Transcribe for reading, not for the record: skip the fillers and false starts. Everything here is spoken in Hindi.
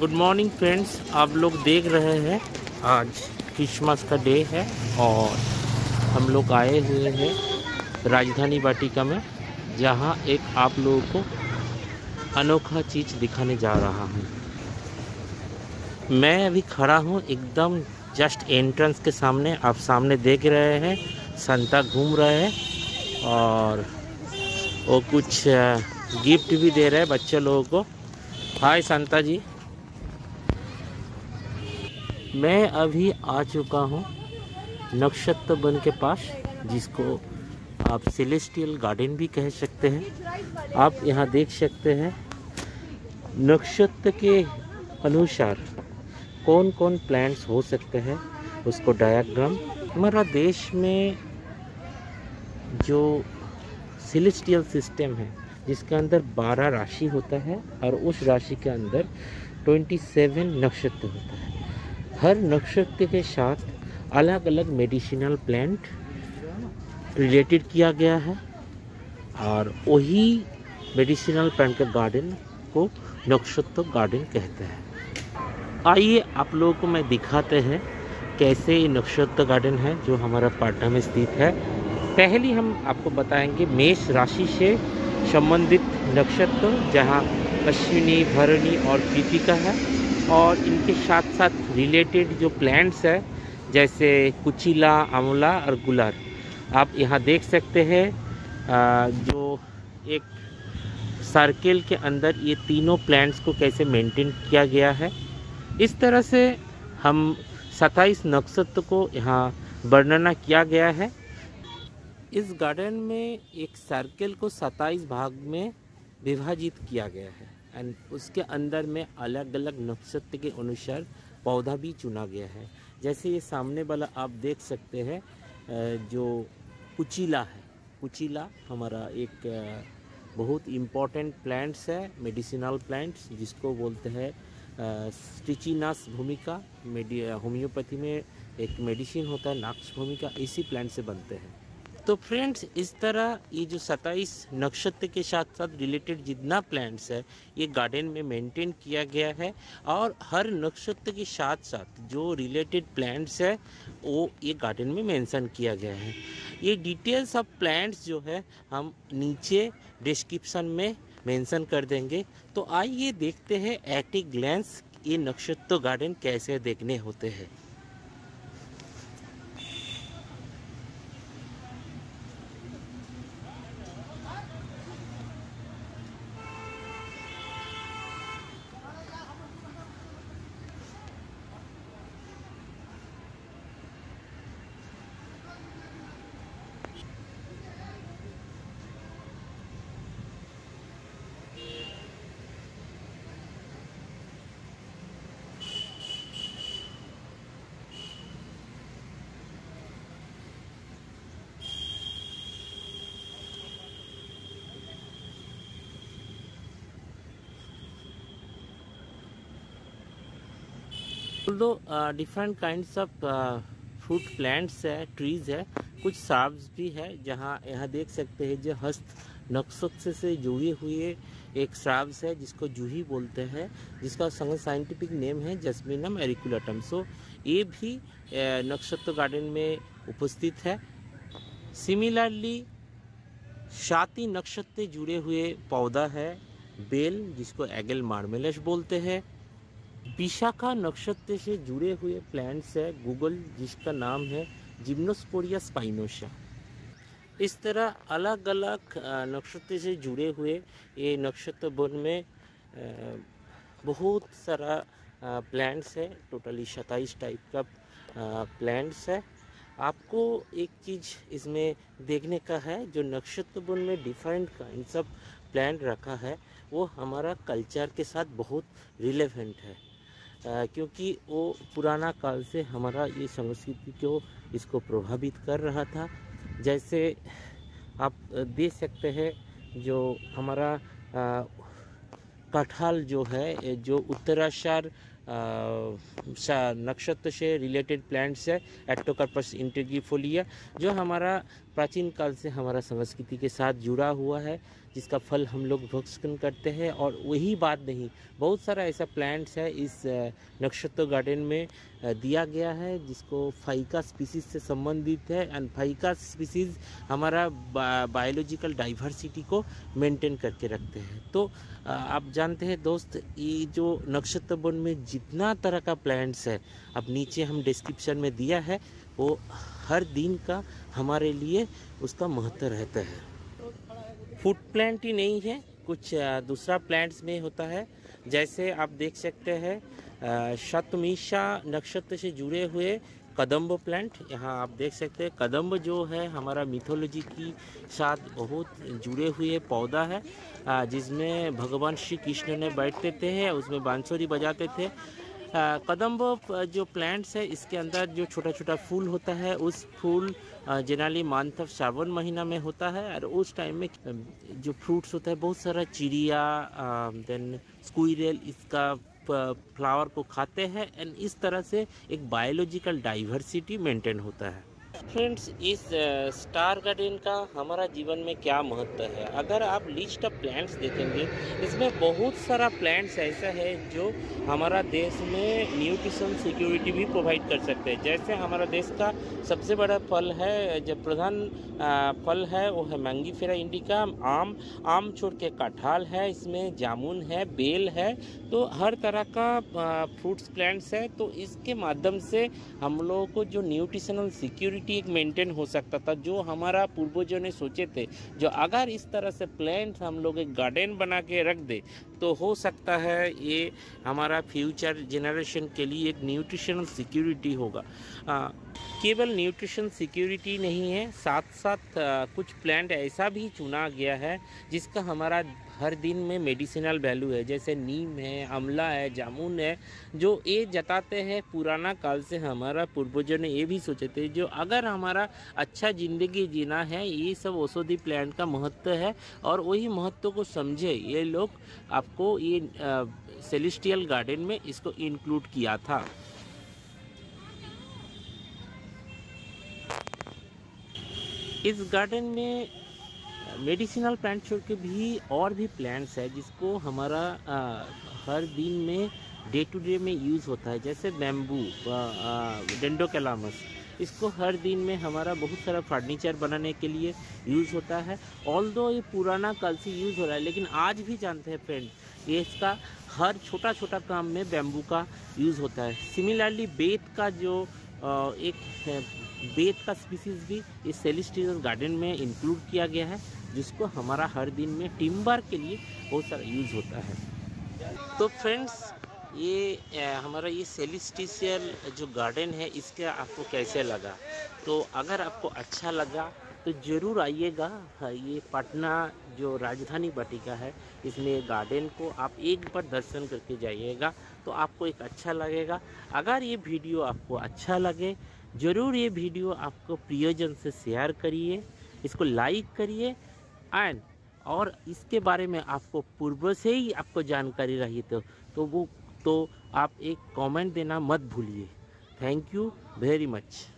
गुड मॉर्निंग फ्रेंड्स, आप लोग देख रहे हैं आज क्रिसमस का डे है और हम लोग आए हुए हैं राजधानी वाटिका में, जहां एक आप लोगों को अनोखा चीज़ दिखाने जा रहा हूं। मैं अभी खड़ा हूं एकदम जस्ट एंट्रेंस के सामने। आप सामने देख रहे हैं संता घूम रहे हैं और वो कुछ गिफ्ट भी दे रहे हैं बच्चे लोगों को। हाय संता जी। मैं अभी आ चुका हूँ नक्षत्र वन के पास, जिसको आप सेलेस्टियल गार्डन भी कह सकते हैं। आप यहाँ देख सकते हैं नक्षत्र के अनुसार कौन कौन प्लांट्स हो सकते हैं, उसको डायग्राम। हमारा देश में जो सेलेस्टियल सिस्टम है जिसके अंदर 12 राशि होता है और उस राशि के अंदर 27 नक्षत्र होता है। हर नक्षत्र के साथ अलग अलग मेडिसिनल प्लांट रिलेटेड किया गया है और वही मेडिसिनल प्लांट का गार्डन को नक्षत्र गार्डन कहते हैं। आइए आप लोगों को मैं दिखाते हैं कैसे ये नक्षत्र गार्डन है जो हमारा पाटना में स्थित है। पहले हम आपको बताएंगे मेष राशि से संबंधित नक्षत्र, जहाँ अश्विनी, भरणी और कृतिका है, और इनके साथ साथ रिलेटेड जो प्लांट्स है जैसे कुचीला, आंवला और गुलार। आप यहाँ देख सकते हैं जो एक सर्किल के अंदर ये तीनों प्लांट्स को कैसे मेंटेन किया गया है। इस तरह से हम 27 नक्षत्र को यहाँ वर्णना किया गया है। इस गार्डन में एक सर्कल को 27 भाग में विभाजित किया गया है एंड उसके अंदर में अलग अलग नक्षत्र के अनुसार पौधा भी चुना गया है। जैसे ये सामने वाला आप देख सकते हैं जो कुचीला है। कुचीला हमारा एक बहुत इम्पोर्टेंट प्लांट्स है, मेडिसिनल प्लांट्स, जिसको बोलते हैं स्ट्रिचिनस भूमिका। होम्योपैथी में एक मेडिसिन होता है नक्स भूमिका, इसी प्लांट से बनते हैं। तो फ्रेंड्स, इस तरह ये जो 27 नक्षत्र के साथ साथ रिलेटेड जितना प्लांट्स है ये गार्डन में मेंटेन किया गया है और हर नक्षत्र के साथ साथ जो रिलेटेड प्लांट्स है वो ये गार्डन में मेंशन किया गया है। ये डिटेल्स ऑफ प्लांट्स जो है हम नीचे डिस्क्रिप्शन में मेंशन कर देंगे। तो आइए देखते हैं एट ए ग्लैंस ये नक्षत्र गार्डन कैसे देखने होते हैं। Although different kinds of fruit plants है, trees है, कुछ साब्स भी है, जहाँ यहाँ देख सकते हैं जो हस्त नक्षत्र से जुड़े हुए एक साब्स है जिसको जूही बोलते हैं, जिसका साइंटिफिक नेम है जस्मिनम एरिकुलटम। सो ये भी नक्षत्र गार्डन में उपस्थित है। सिमिलरली शाति नक्षत्र से जुड़े हुए पौधा है बेल, जिसको एगल मार्मेलोस बोलते हैं। विशाखा नक्षत्र से जुड़े हुए प्लांट्स है गूगल, जिसका नाम है जिम्नोस्पोरिया स्पाइनोसा। इस तरह अलग अलग नक्षत्र से जुड़े हुए ये नक्षत्र वन में बहुत सारा प्लांट्स है। टोटली 27 टाइप का प्लांट्स है। आपको एक चीज़ इसमें देखने का है, जो नक्षत्र वन में डिफरेंट काइंड्स ऑफ प्लांट रखा है वो हमारा कल्चर के साथ बहुत रिलेवेंट है, क्योंकि वो पुराना काल से हमारा ये संस्कृति को इसको प्रभावित कर रहा था। जैसे आप देख सकते हैं जो हमारा कटहल जो है, जो उत्तराषाढ़ नक्षत्र से रिलेटेड प्लांट्स है आर्टोकॉर्पस इंटीग्रीफोलिया, जो हमारा प्राचीन काल से हमारा संस्कृति के साथ जुड़ा हुआ है, जिसका फल हम लोग भक्षण करते हैं। और वही बात नहीं, बहुत सारा ऐसा प्लांट्स है इस नक्षत्र गार्डन में दिया गया है जिसको फाइका स्पीसीज से संबंधित है। एंड फाइका स्पीसीज हमारा बायोलॉजिकल डाइवर्सिटी को मेंटेन करके रखते हैं। तो आप जानते हैं दोस्त, ये जो नक्षत्र वन में जितना तरह का प्लांट्स है, अब नीचे हम डिस्क्रिप्शन में दिया है, वो हर दिन का हमारे लिए उसका महत्व रहता है। फूड प्लांट ही नहीं है, कुछ दूसरा प्लांट्स में होता है। जैसे आप देख सकते हैं शतमीशा नक्षत्र से जुड़े हुए कदम्ब प्लांट, यहाँ आप देख सकते हैं। कदम्ब जो है हमारा मिथोलॉजी की साथ बहुत जुड़े हुए पौधा है, जिसमें भगवान श्री कृष्ण ने बैठते थे, उसमें बांसुरी बजाते थे। कदम्ब जो प्लांट्स है इसके अंदर जो छोटा छोटा फूल होता है, उस फूल जनरली मानथव सावन महीना में होता है। और उस टाइम में जो फ्रूट्स होता है, बहुत सारा चिड़िया देन स्क्विरल इसका फ्लावर को खाते हैं। एंड इस तरह से एक बायोलॉजिकल डाइवर्सिटी मेंटेन होता है। फ्रेंड्स, इस स्टार गार्डन का हमारा जीवन में क्या महत्व है, अगर आप लिस्ट ऑफ प्लांट्स देखेंगे, इसमें बहुत सारा प्लांट्स ऐसा है जो हमारा देश में न्यूट्रिशन सिक्योरिटी भी प्रोवाइड कर सकते हैं। जैसे हमारा देश का सबसे बड़ा फल है, जो प्रधान फल है वो है मंगीफेरा इंडिका, आम छोड़ के कटहल है, इसमें जामुन है, बेल है। तो हर तरह का फ्रूट्स प्लांट्स है। तो इसके माध्यम से हम लोगों को जो न्यूट्रिशनल सिक्योरिटी एक मेंटेन हो सकता था, जो हमारा पूर्वजों ने सोचे थे, जो अगर इस तरह से प्लांट्स हम लोग एक गार्डन बना के रख दे तो हो सकता है ये हमारा फ्यूचर जनरेशन के लिए एक न्यूट्रिशनल सिक्योरिटी होगा। केवल न्यूट्रिशन सिक्योरिटी नहीं है, साथ साथ कुछ प्लांट ऐसा भी चुना गया है जिसका हमारा हर दिन में मेडिसिनल वैल्यू है। जैसे नीम है, आंवला है, जामुन है, जो ये जताते हैं पुराना काल से हमारा पूर्वजों ने ये भी सोचे थे, जो अगर हमारा अच्छा ज़िंदगी जीना है, ये सब औषधि प्लांट का महत्व है। और वही महत्व को समझे ये लोग, आपको ये सेलेस्टियल गार्डन में इसको इंक्लूड किया था। इस गार्डन में मेडिसिनल प्लांट छोड़ के भी और भी प्लांट्स है जिसको हमारा हर दिन में डे टू डे में यूज़ होता है। जैसे बैम्बू, डेंड्रोकैलामस, इसको हर दिन में हमारा बहुत सारा फर्नीचर बनाने के लिए यूज़ होता है। ऑल्दो ये पुराना काल से यूज़ हो रहा है, लेकिन आज भी जानते हैं फ्रेंड्स, ये इसका हर छोटा छोटा काम में बैम्बू का यूज़ होता है। सिमिलरली बेत का जो एक बेत का स्पीसीज़ भी इस सेलेस्टियल गार्डन में इंक्लूड किया गया है, जिसको हमारा हर दिन में टिम्बर के लिए बहुत सारा यूज़ होता है। तो फ्रेंड्स, ये हमारा ये सेलेस्टियल जो गार्डन है, इसका आपको कैसे लगा? तो अगर आपको अच्छा लगा तो ज़रूर आइएगा। ये पटना जो राजधानी बटिका है, इसमें गार्डन को आप एक बार दर्शन करके जाइएगा तो आपको एक अच्छा लगेगा। अगर ये वीडियो आपको अच्छा लगे, ज़रूर ये वीडियो आपको प्रियजन से शेयर करिए, इसको लाइक करिए। एंड और इसके बारे में आपको पूर्व से ही आपको जानकारी रही तो वो तो आप एक कमेंट देना मत भूलिए। Thank you very much.